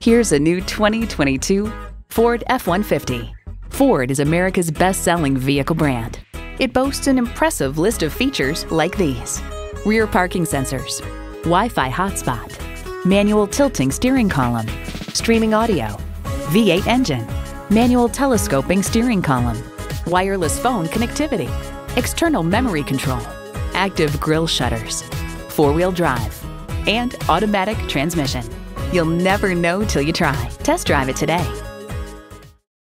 Here's a new 2022 Ford F-150. Ford is America's best-selling vehicle brand. It boasts an impressive list of features like these: rear parking sensors, Wi-Fi hotspot, manual tilting steering column, streaming audio, V8 engine, manual telescoping steering column, wireless phone connectivity, external memory control, active grille shutters, four-wheel drive, and automatic transmission. You'll never know till you try. Test drive it today.